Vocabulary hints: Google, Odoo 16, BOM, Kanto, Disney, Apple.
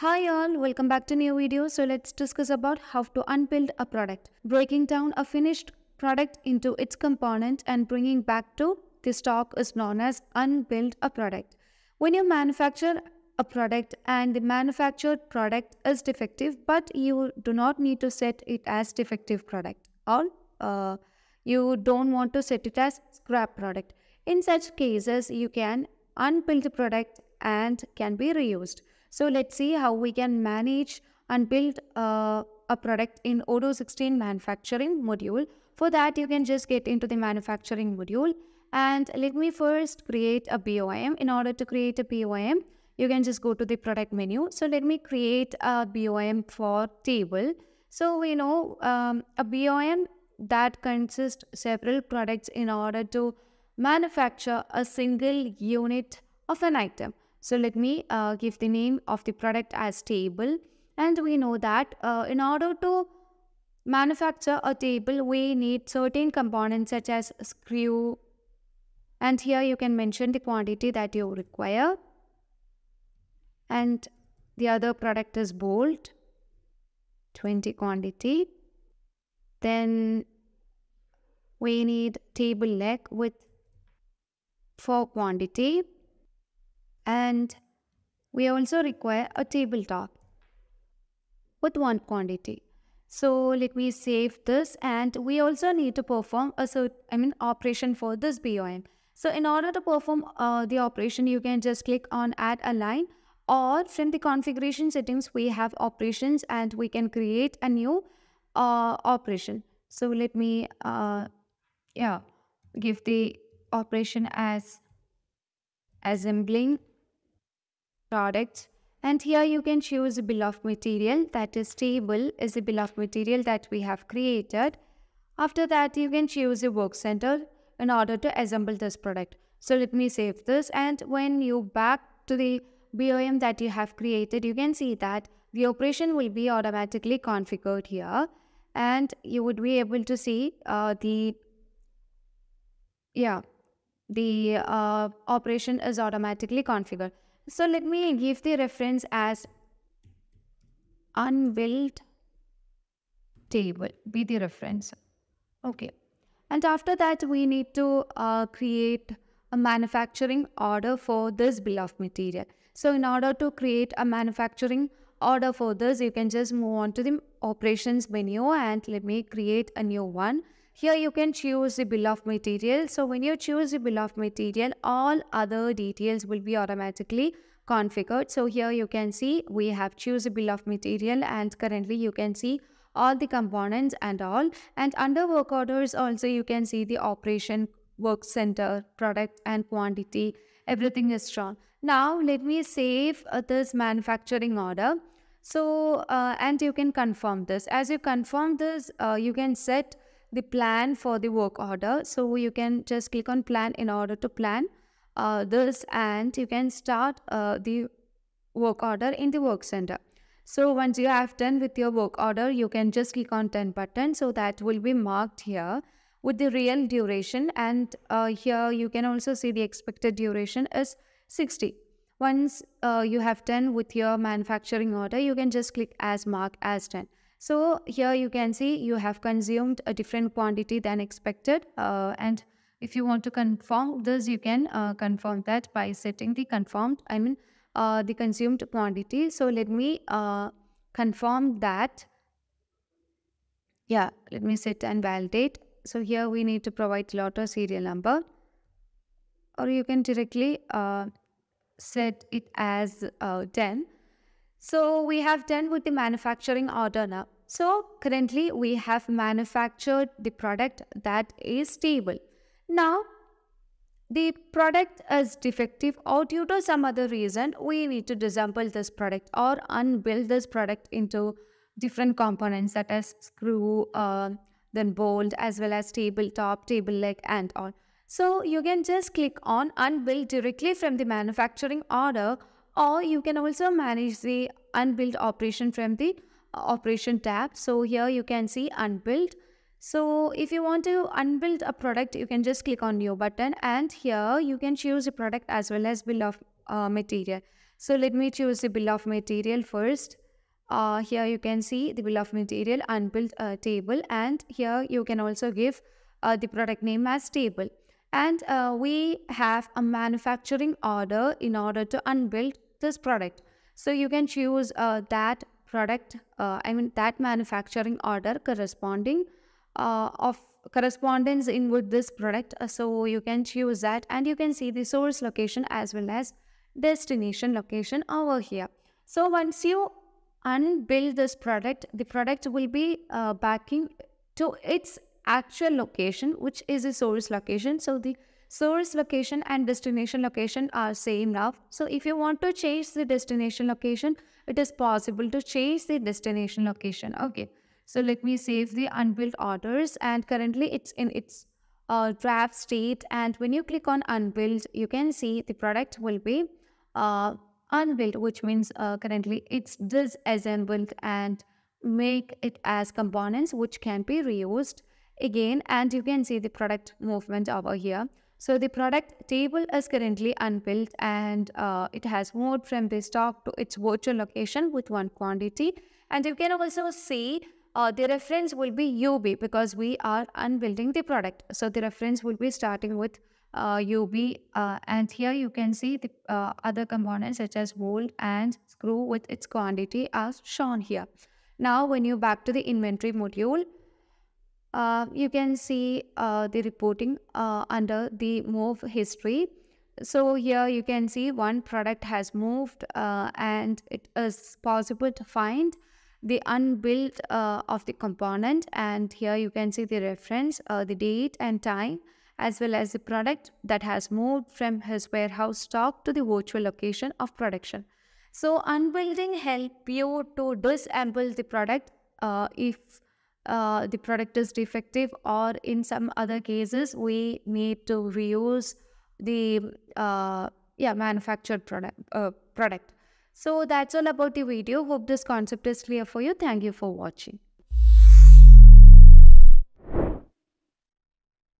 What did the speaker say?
Hi all, welcome back to new video. So let's discuss about how to unbuild a product. Breaking down a finished product into its component and bringing back to the stock is known as unbuild a product. When you manufacture a product and the manufactured product is defective, but you do not need to set it as defective product or you don't want to set it as scrap product. In such cases, you can unbuild the product and can be reused. So let's see how we can manage and build a product in Odoo 16 manufacturing module. For that, you can just get into the manufacturing module. And let me first create a BOM. In order to create a BOM, you can just go to the product menu. So let me create a BOM for table. So we know a BOM that consists several products in order to manufacture a single unit of an item. So let me give the name of the product as table, and we know that in order to manufacture a table, we need certain components such as screw, and here you can mention the quantity that you require, and the other product is bolt, 20 quantity. Then we need table leg with 4 quantity. And we also require a tabletop with 1 quantity. So let me save this, and we also need to perform a operation for this BOM. So in order to perform the operation, you can just click on add a line, or from the configuration settings we have operations and we can create a new operation. So let me give the operation as assembling products, and here you can choose a bill of material, that is table is the bill of material that we have created. After that, you can choose a work center in order to assemble this product. So let me save this, and when you back to the BOM that you have created, you can see that the operation will be automatically configured here, and you would be able to see the operation is automatically configured. So let me give the reference as unbuilt table, be the reference. Okay. And after that, we need to create a manufacturing order for this bill of material. So in order to create a manufacturing order for this, you can just move on to the operations menu, and let me create a new one. Here you can choose the bill of material. So when you choose the bill of material, all other details will be automatically configured. So here you can see we have choose a bill of material, and currently you can see all the components and all. And under work orders also you can see the operation, work center, product and quantity. Everything is shown. Now let me save this manufacturing order. So and you can confirm this. As you confirm this, you can set the plan for the work order. So you can just click on plan in order to plan this, and you can start the work order in the work center. So once you have done with your work order, you can just click on done button. So that will be marked here with the real duration, and here you can also see the expected duration is 60. Once you have done with your manufacturing order, you can just click as mark as done. So here you can see you have consumed a different quantity than expected, and if you want to confirm this, you can confirm that by setting the the consumed quantity. So let me confirm that. Let me set and validate. So here we need to provide lot of serial number, or you can directly set it as 10. So we have done with the manufacturing order now. So currently we have manufactured the product that is table. Now the product is defective, or due to some other reason we need to disassemble this product or unbuild this product into different components such as screw, then bolt, as well as tabletop, table leg and all. So you can just click on unbuild directly from the manufacturing order, or you can also manage the unbuild operation from the operation tab. So here you can see unbuild. So if you want to unbuild a product, you can just click on new button, and here you can choose a product as well as bill of material. So let me choose the bill of material first. Here you can see the bill of material unbilled table, and here you can also give the product name as table. And we have a manufacturing order in order to unbuild this product. So you can choose that product, that manufacturing order corresponding of correspondence in with this product. So you can choose that, and you can see the source location as well as destination location over here. So once you unbuild this product, the product will be backing to its actual location, which is a source location. So the source location and destination location are same now. So if you want to change the destination location, it is possible to change the destination location. Okay, so let me save the unbuilt orders, and currently it's in its draft state. And when you click on unbuilt, you can see the product will be unbuilt, which means currently it's disassembled, and make it as components which can be reused again. And you can see the product movement over here. So the product table is currently unbuilt, and it has moved from the stock to its virtual location with one quantity. And you can also see the reference will be UB, because we are unbuilding the product. So the reference will be starting with UB, and here you can see the other components such as bolt and screw with its quantity as shown here. Now when you back to the inventory module, you can see the reporting under the move history. So here you can see one product has moved, and it is possible to find the unbuilt of the component. And here you can see the reference, the date and time, as well as the product that has moved from his warehouse stock to the virtual location of production. So unbuilding helps you to disassemble the product if the product is defective, or in some other cases we need to reuse the manufactured product. So that's all about the video. Hope this concept is clear for you. Thank you for watching.